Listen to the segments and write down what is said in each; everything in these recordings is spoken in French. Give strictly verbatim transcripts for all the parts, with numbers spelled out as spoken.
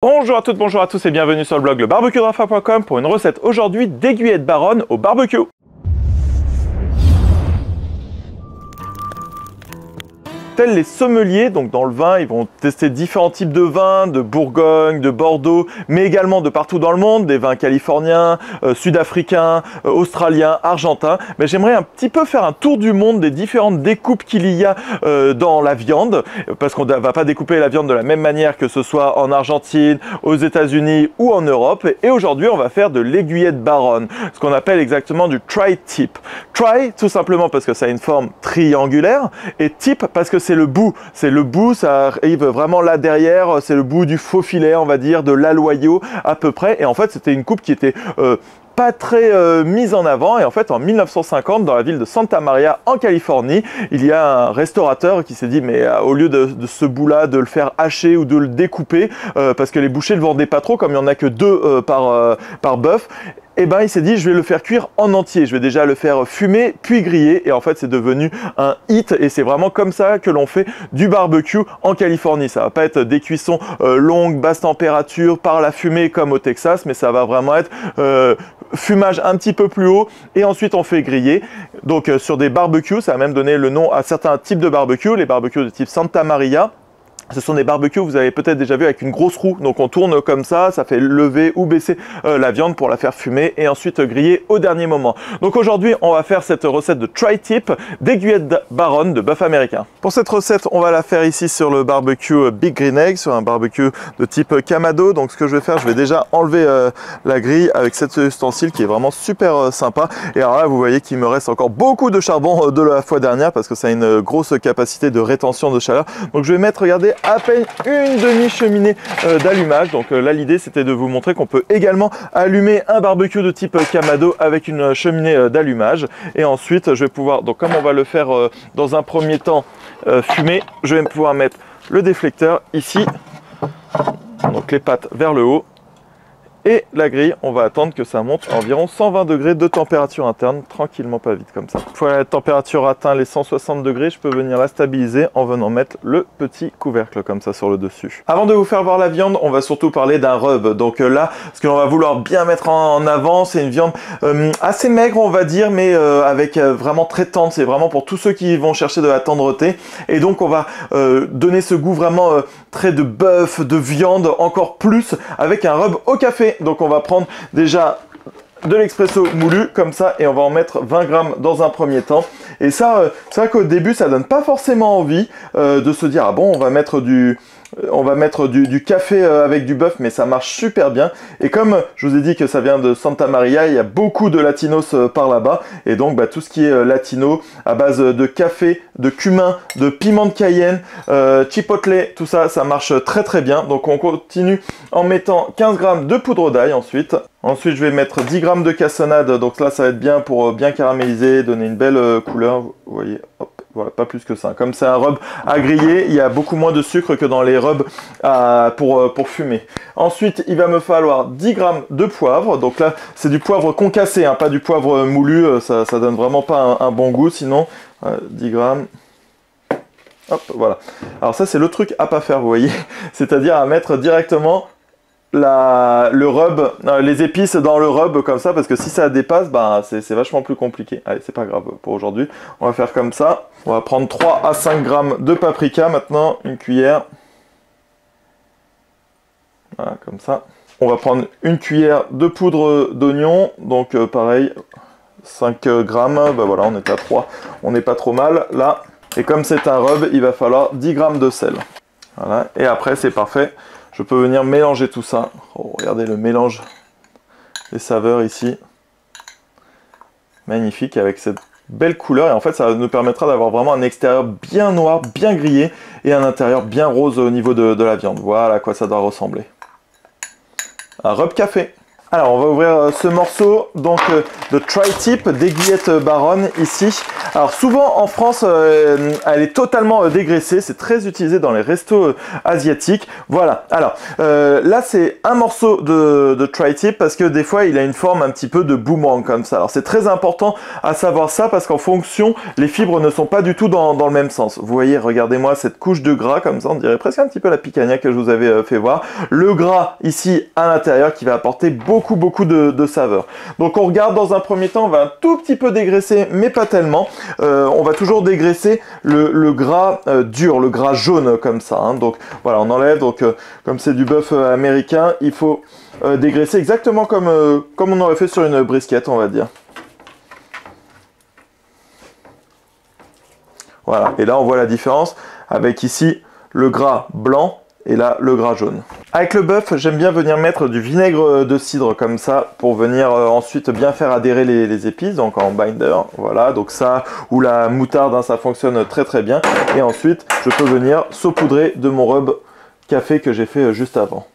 Bonjour à toutes, bonjour à tous et bienvenue sur le blog Le Barbecue de Rafa point com pour une recette aujourd'hui d'aiguillette baronne au barbecue. Tels les sommeliers, donc dans le vin, ils vont tester différents types de vins, de Bourgogne, de Bordeaux, mais également de partout dans le monde, des vins californiens, euh, sud-africains, euh, australiens, argentins. Mais j'aimerais un petit peu faire un tour du monde des différentes découpes qu'il y a euh, dans la viande, parce qu'on ne va pas découper la viande de la même manière que ce soit en Argentine, aux États-Unis ou en Europe. Et aujourd'hui, on va faire de l'aiguillette baronne, ce qu'on appelle exactement du tri-tip. Tri, tout simplement parce que ça a une forme triangulaire, et tip parce que c'est le bout, c'est le bout, ça arrive vraiment là derrière, c'est le bout du faux filet, on va dire, de l'aloyau à peu près. Et en fait, c'était une coupe qui était euh, pas très euh, mise en avant. Et en fait, en mille neuf cent cinquante, dans la ville de Santa Maria, en Californie, il y a un restaurateur qui s'est dit, mais euh, au lieu de, de ce bout-là, de le faire hacher ou de le découper, euh, parce que les bouchers ne le vendaient pas trop, comme il n'y en a que deux euh, par, euh, par bœuf, et eh ben il s'est dit, je vais le faire cuire en entier, je vais déjà le faire fumer puis griller, et en fait c'est devenu un hit. Et c'est vraiment comme ça que l'on fait du barbecue en Californie. Ça va pas être des cuissons euh, longues, basse température, par la fumée comme au Texas, mais ça va vraiment être euh, fumage un petit peu plus haut et ensuite on fait griller. Donc euh, sur des barbecues, ça a même donné le nom à certains types de barbecues, les barbecues de type Santa Maria. Ce sont des barbecues, vous avez peut-être déjà vu, avec une grosse roue. Donc on tourne comme ça, ça fait lever ou baisser euh, la viande pour la faire fumer et ensuite griller au dernier moment. Donc aujourd'hui, on va faire cette recette de tri-tip d'aiguillette baronne de bœuf américain. Pour cette recette, on va la faire ici sur le barbecue Big Green Egg, sur un barbecue de type Kamado. Donc ce que je vais faire, je vais déjà enlever euh, la grille avec cet ustensile qui est vraiment super euh, sympa. Et alors là, vous voyez qu'il me reste encore beaucoup de charbon euh, de la fois dernière parce que ça a une grosse capacité de rétention de chaleur. Donc je vais mettre, regardez, à peine une demi-cheminée euh, d'allumage. Donc euh, là, l'idée, c'était de vous montrer qu'on peut également allumer un barbecue de type Kamado avec une cheminée euh, d'allumage. Et ensuite, je vais pouvoir, donc comme on va le faire euh, dans un premier temps euh, fumer, je vais pouvoir mettre le déflecteur ici, donc les pattes vers le haut, et la grille, on va attendre que ça monte à environ cent vingt degrés de température interne, tranquillement, pas vite, comme ça. Une fois la température atteint les cent soixante degrés, je peux venir la stabiliser en venant mettre le petit couvercle comme ça sur le dessus. Avant de vous faire voir la viande, on va surtout parler d'un rub. Donc là, ce que l'on va vouloir bien mettre en avant, c'est une viande euh, assez maigre, on va dire, mais euh, avec euh, vraiment très tendre. C'est vraiment pour tous ceux qui vont chercher de la tendreté. Et donc, on va euh, donner ce goût vraiment euh, très de bœuf, de viande, encore plus avec un rub au café. Donc on va prendre déjà de l'expresso moulu comme ça et on va en mettre vingt grammes dans un premier temps. Et ça, euh, c'est vrai qu'au début ça donne pas forcément envie euh, de se dire, ah bon, on va mettre du on va mettre du, du café avec du bœuf, mais ça marche super bien. Et comme je vous ai dit que ça vient de Santa Maria, il y a beaucoup de latinos par là-bas, et donc bah, tout ce qui est latino à base de café, de cumin, de piment de Cayenne, euh, chipotle, tout ça, ça marche très très bien. Donc on continue en mettant quinze grammes de poudre d'ail. ensuite ensuite je vais mettre dix grammes de cassonade. Donc là ça va être bien pour bien caraméliser, donner une belle couleur, vous voyez, hop. Voilà, pas plus que ça. Comme c'est un rub à griller, il y a beaucoup moins de sucre que dans les rubs à, pour, pour fumer. Ensuite, il va me falloir dix grammes de poivre. Donc là, c'est du poivre concassé, hein, pas du poivre moulu. Ça, ça donne vraiment pas un, un bon goût sinon. Euh, dix grammes. Hop, voilà. Alors ça, c'est le truc à pas faire, vous voyez. C'est-à-dire à mettre directement la, le rub, euh, les épices dans le rub comme ça, parce que si ça dépasse, bah, c'est vachement plus compliqué. Allez, c'est pas grave pour aujourd'hui. On va faire comme ça. On va prendre trois à cinq grammes de paprika maintenant, une cuillère. Voilà, comme ça. On va prendre une cuillère de poudre d'oignon. Donc euh, pareil, cinq grammes. Bah voilà, on est à trois. On n'est pas trop mal là. Et comme c'est un rub, il va falloir dix grammes de sel. Voilà, et après c'est parfait. Je peux venir mélanger tout ça. Oh, regardez le mélange des saveurs ici. Magnifique, avec cette belle couleur. Et en fait, ça nous permettra d'avoir vraiment un extérieur bien noir, bien grillé, et un intérieur bien rose au niveau de, de la viande. Voilà à quoi ça doit ressembler. Un rub café. Alors on va ouvrir ce morceau donc de Tri-tip d'Aiguillette Baronne ici. Alors souvent en France euh, elle est totalement dégraissée, c'est très utilisé dans les restos asiatiques. Voilà, alors euh, là c'est un morceau de, de Tri-tip parce que des fois il a une forme un petit peu de boomerang comme ça. Alors c'est très important à savoir ça parce qu'en fonction les fibres ne sont pas du tout dans, dans le même sens. Vous voyez, regardez-moi cette couche de gras comme ça, on dirait presque un petit peu la picanha que je vous avais fait voir. Le gras ici à l'intérieur qui va apporter beaucoup beaucoup beaucoup de, de saveurs. Donc on regarde dans un premier temps, on va un tout petit peu dégraisser mais pas tellement. Euh, on va toujours dégraisser le, le gras euh, dur, le gras jaune comme ça. Hein. Donc voilà, on enlève, donc euh, comme c'est du bœuf euh, américain, il faut euh, dégraisser exactement comme, euh, comme on aurait fait sur une brisquette, on va dire. Voilà, et là on voit la différence avec ici le gras blanc et là le gras jaune. Avec le bœuf, j'aime bien venir mettre du vinaigre de cidre comme ça pour venir euh, ensuite bien faire adhérer les, les épices, donc en binder, voilà, donc ça ou la moutarde, hein, ça fonctionne très très bien. Et ensuite, je peux venir saupoudrer de mon rub café que j'ai fait euh, juste avant.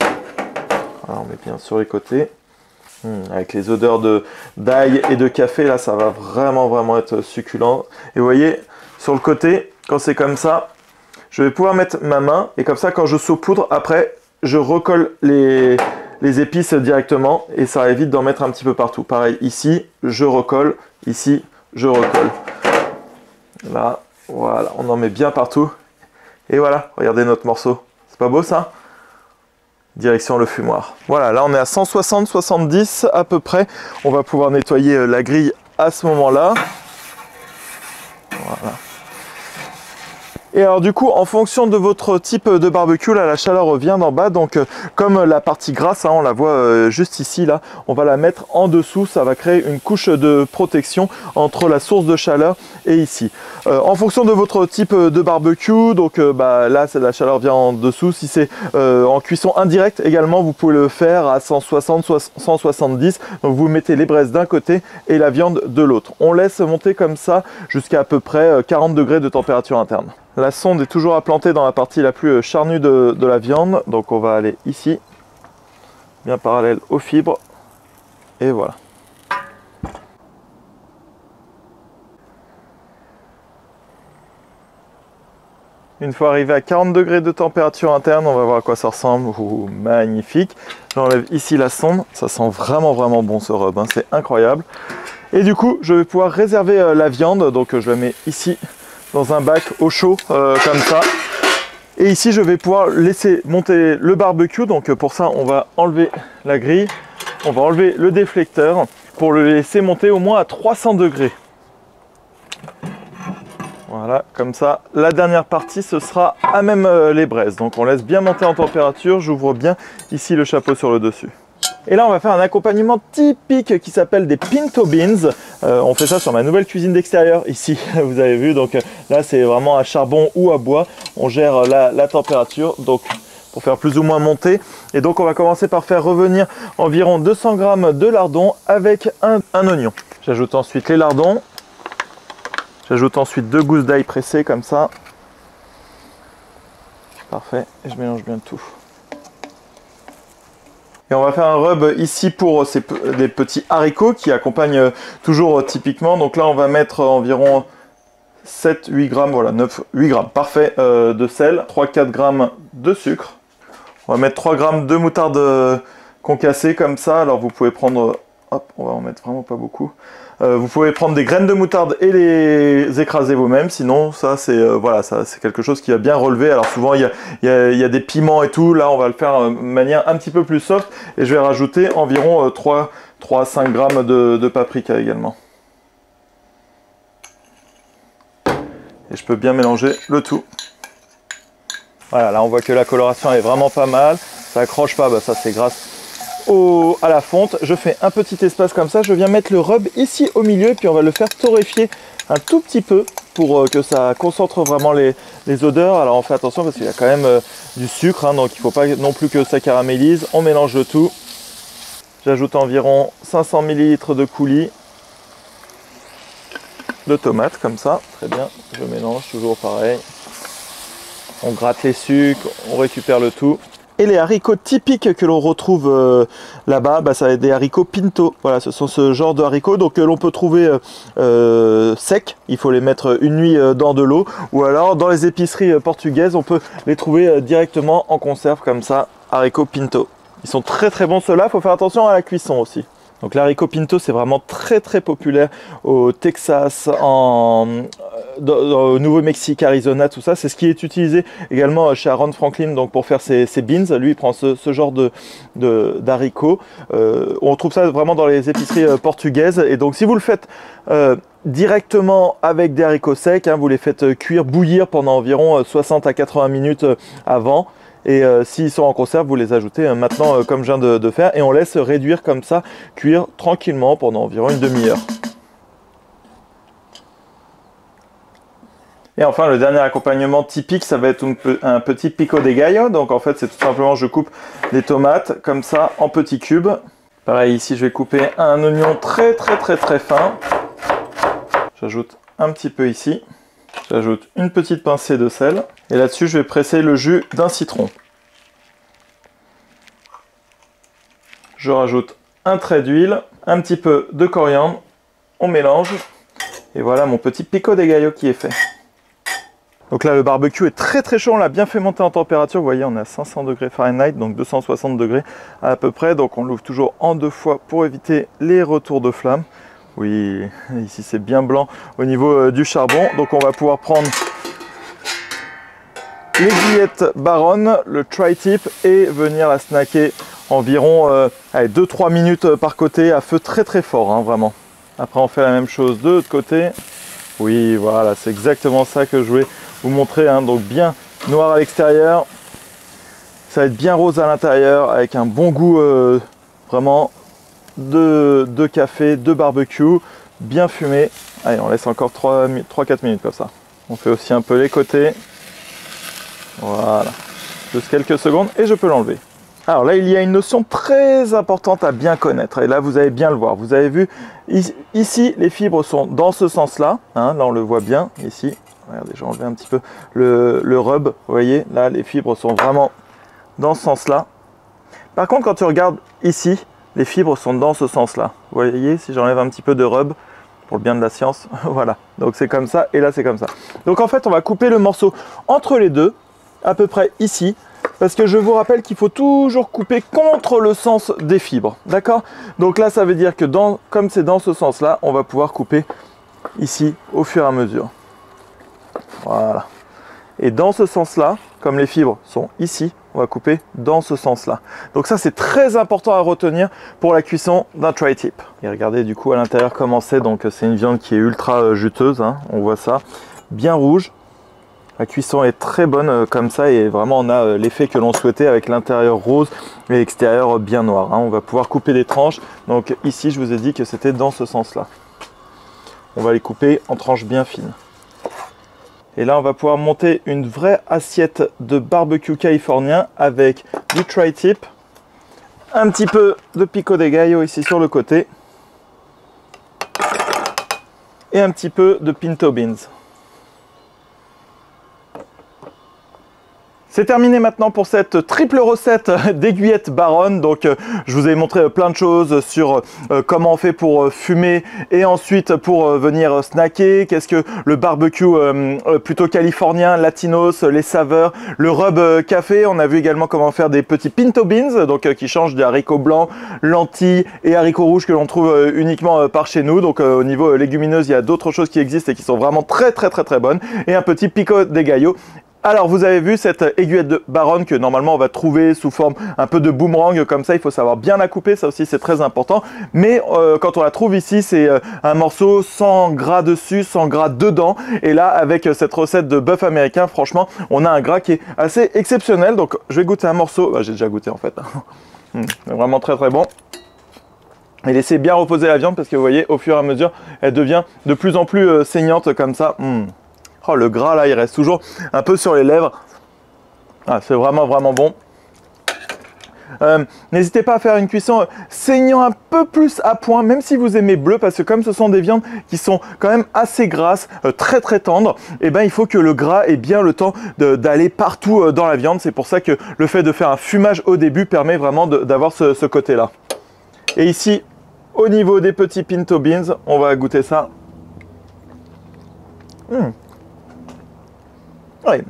Alors, on met bien sur les côtés. Hum, avec les odeurs de d'ail et de café, là, ça va vraiment vraiment être succulent. Et vous voyez, sur le côté, quand c'est comme ça, je vais pouvoir mettre ma main et comme ça, quand je saupoudre, après, je recolle les, les épices directement et ça évite d'en mettre un petit peu partout. Pareil, ici, je recolle. Ici, je recolle. Là, voilà, on en met bien partout. Et voilà, regardez notre morceau. C'est pas beau ça ? Direction le fumoir. Voilà, là, on est à cent soixante à soixante-dix à peu près. On va pouvoir nettoyer la grille à ce moment-là. Voilà. Et alors du coup, en fonction de votre type de barbecue, là, la chaleur vient d'en bas. Donc, euh, comme la partie grasse, hein, on la voit euh, juste ici, là, on va la mettre en dessous. Ça va créer une couche de protection entre la source de chaleur et ici. Euh, en fonction de votre type de barbecue, donc euh, bah, là, la chaleur vient en dessous. Si c'est euh, en cuisson indirecte également, vous pouvez le faire à cent soixante, cent soixante-dix. Donc, vous mettez les braises d'un côté et la viande de l'autre. On laisse monter comme ça jusqu'à à peu près quarante degrés de température interne. La sonde est toujours à planter dans la partie la plus charnue de, de la viande. Donc on va aller ici, bien parallèle aux fibres. Et voilà. Une fois arrivé à quarante degrés de température interne, on va voir à quoi ça ressemble. Ouh, magnifique. J'enlève ici la sonde. Ça sent vraiment vraiment bon ce rub, hein. C'est incroyable. Et du coup, je vais pouvoir réserver la viande. Donc je la mets ici, dans un bac au chaud euh, comme ça. Et ici, je vais pouvoir laisser monter le barbecue. Donc pour ça, on va enlever la grille, on va enlever le déflecteur pour le laisser monter au moins à trois cents degrés. Voilà, comme ça, la dernière partie, ce sera à même euh, les braises. Donc on laisse bien monter en température. J'ouvre bien ici le chapeau sur le dessus. Et là, on va faire un accompagnement typique qui s'appelle des pinto beans. Euh, on fait ça sur ma nouvelle cuisine d'extérieur ici, vous avez vu. Donc là, c'est vraiment à charbon ou à bois. On gère la, la température donc pour faire plus ou moins monter. Et donc, on va commencer par faire revenir environ deux cents grammes de lardons avec un, un oignon. J'ajoute ensuite les lardons. J'ajoute ensuite deux gousses d'ail pressées comme ça. Parfait. Et je mélange bien tout. Et on va faire un rub ici pour ces des petits haricots qui accompagnent toujours typiquement. Donc là, on va mettre environ sept à huit grammes, voilà, neuf à huit grammes, parfait, euh, de sel, trois à quatre grammes de sucre. On va mettre trois grammes de moutarde concassée comme ça. Alors vous pouvez prendre, hop, on va en mettre vraiment pas beaucoup. Euh, vous pouvez prendre des graines de moutarde et les écraser vous-même. Sinon, ça, c'est euh, voilà, ça, c'est quelque chose qui va bien relever. Alors souvent, il y a, y, a, y a des piments et tout. Là, on va le faire de manière un petit peu plus soft. Et je vais rajouter environ euh, trois à cinq grammes de, de paprika également. Et je peux bien mélanger le tout. Voilà, là, on voit que la coloration est vraiment pas mal. Ça accroche pas, bah, ça, c'est grâce Au, à la fonte. Je fais un petit espace comme ça, je viens mettre le rub ici au milieu et puis on va le faire torréfier un tout petit peu pour euh, que ça concentre vraiment les, les odeurs. Alors on fait attention parce qu'il y a quand même euh, du sucre, hein, donc il ne faut pas non plus que ça caramélise. On mélange le tout. J'ajoute environ cinq cents millilitres de coulis de tomates comme ça. Très bien, je mélange toujours pareil. On gratte les sucres, on récupère le tout. Et les haricots typiques que l'on retrouve euh, là-bas, bah, ça va être des haricots pinto. Voilà, ce sont ce genre de haricots donc que l'on peut trouver euh, euh, secs. Il faut les mettre une nuit euh, dans de l'eau. Ou alors dans les épiceries euh, portugaises, on peut les trouver euh, directement en conserve comme ça, haricots pinto. Ils sont très très bons ceux-là, il faut faire attention à la cuisson aussi. Donc l'haricot pinto, c'est vraiment très très populaire au Texas, en, au Nouveau-Mexique, Arizona, tout ça. C'est ce qui est utilisé également chez Aaron Franklin donc pour faire ses, ses beans. Lui, il prend ce, ce genre de, de, d'haricots. Euh, on trouve ça vraiment dans les épiceries portugaises. Et donc si vous le faites euh, directement avec des haricots secs, hein, vous les faites cuire, bouillir pendant environ soixante à quatre-vingts minutes avant. Et euh, s'ils sont en conserve, vous les ajoutez euh, maintenant euh, comme je viens de, de faire. Et on laisse réduire comme ça, cuire tranquillement pendant environ une demi-heure. Et enfin, le dernier accompagnement typique, ça va être un, peu, un petit pico de gallo. Donc en fait, c'est tout simplement, je coupe des tomates comme ça en petits cubes. Pareil, ici, je vais couper un oignon très très très très fin. J'ajoute un petit peu ici. J'ajoute une petite pincée de sel et là-dessus je vais presser le jus d'un citron. Je rajoute un trait d'huile, un petit peu de coriandre, on mélange et voilà mon petit pico de gallo qui est fait. Donc là le barbecue est très très chaud, on l'a bien fait monter en température, vous voyez on est à cinq cents degrés Fahrenheit, donc deux cent soixante degrés à peu près, donc on l'ouvre toujours en deux fois pour éviter les retours de flamme. Oui, ici c'est bien blanc au niveau euh, du charbon. Donc on va pouvoir prendre l'Aiguillette Baronne, le Tri-tip et venir la snacker environ euh, deux à trois minutes par côté à feu très très fort, hein, vraiment. Après on fait la même chose de l'autre côté. Oui, voilà, c'est exactement ça que je voulais vous montrer. Hein, donc bien noir à l'extérieur, ça va être bien rose à l'intérieur avec un bon goût euh, vraiment... De, de café, de barbecue, bien fumé. Allez, on laisse encore trois à quatre minutes comme ça. On fait aussi un peu les côtés. Voilà. Juste quelques secondes et je peux l'enlever. Alors là, il y a une notion très importante à bien connaître. Et là, vous allez bien le voir. Vous avez vu, ici, les fibres sont dans ce sens-là. Hein, là, on le voit bien. Ici, regardez, j'ai enlevé un petit peu le, le rub. Vous voyez, là, les fibres sont vraiment dans ce sens-là. Par contre, quand tu regardes ici, les fibres sont dans ce sens-là. Vous voyez, si j'enlève un petit peu de rub, pour le bien de la science, voilà. Donc c'est comme ça, et là c'est comme ça. Donc en fait, on va couper le morceau entre les deux, à peu près ici, parce que je vous rappelle qu'il faut toujours couper contre le sens des fibres, d'accord? Donc là, ça veut dire que dans, comme c'est dans ce sens-là, on va pouvoir couper ici, au fur et à mesure. Voilà. Et dans ce sens-là, comme les fibres sont ici, on va couper dans ce sens-là. Donc ça, c'est très important à retenir pour la cuisson d'un tri-tip. Et regardez du coup à l'intérieur comment c'est. Donc c'est une viande qui est ultra juteuse, hein, on voit ça, bien rouge. La cuisson est très bonne euh, comme ça et vraiment on a euh, l'effet que l'on souhaitait avec l'intérieur rose et l'extérieur bien noir. Hein. On va pouvoir couper des tranches. Donc ici, je vous ai dit que c'était dans ce sens-là. On va les couper en tranches bien fines. Et là, on va pouvoir monter une vraie assiette de barbecue californien avec du tri-tip, un petit peu de pico de gallo ici sur le côté et un petit peu de pinto beans. C'est terminé maintenant pour cette triple recette d'Aiguillette Baronne. Donc euh, je vous ai montré plein de choses sur euh, comment on fait pour euh, fumer et ensuite pour euh, venir euh, snacker. Qu'est-ce que le barbecue euh, euh, plutôt californien, latinos, euh, les saveurs, le rub euh, café. On a vu également comment faire des petits pinto beans donc euh, qui changent des haricots blancs, lentilles et haricots rouges que l'on trouve euh, uniquement euh, par chez nous. Donc euh, au niveau euh, légumineuse, il y a d'autres choses qui existent et qui sont vraiment très très très très bonnes. Et un petit pico de gallo. Alors vous avez vu cette aiguillette de Baronne que normalement on va trouver sous forme un peu de boomerang comme ça, il faut savoir bien la couper, ça aussi c'est très important. Mais euh, quand on la trouve ici c'est euh, un morceau sans gras dessus, sans gras dedans. Et là avec euh, cette recette de bœuf américain franchement on a un gras qui est assez exceptionnel. Donc je vais goûter un morceau, bah, j'ai déjà goûté en fait, mmh, vraiment très très bon. Et laissez bien reposer la viande parce que vous voyez au fur et à mesure elle devient de plus en plus euh, saignante comme ça. Mmh. Oh, le gras là il reste toujours un peu sur les lèvres, ah, c'est vraiment vraiment bon. Euh, n'hésitez pas à faire une cuisson saignant un peu plus à point, même si vous aimez bleu, parce que comme ce sont des viandes qui sont quand même assez grasses, euh, très très tendres, et ben il faut que le gras ait bien le temps d'aller partout euh, dans la viande. C'est pour ça que le fait de faire un fumage au début permet vraiment d'avoir ce, ce côté là. Et ici, au niveau des petits pinto beans, on va goûter ça. Mmh. Ouais.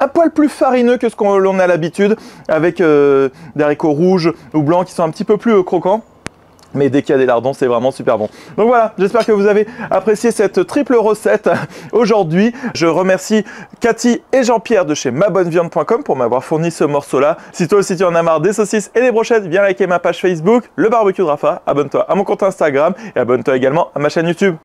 Un poil plus farineux que ce qu'on a l'habitude, avec euh, des haricots rouges ou blancs qui sont un petit peu plus euh, croquants. Mais dès qu'il y a des lardons, c'est vraiment super bon. Donc voilà, j'espère que vous avez apprécié cette triple recette aujourd'hui. Je remercie Cathy et Jean-Pierre de chez ma bonne viande point com pour m'avoir fourni ce morceau-là. Si toi aussi tu en as marre des saucisses et des brochettes, viens liker ma page Facebook, Le Barbecue de Rafa. Abonne-toi à mon compte Instagram et abonne-toi également à ma chaîne YouTube.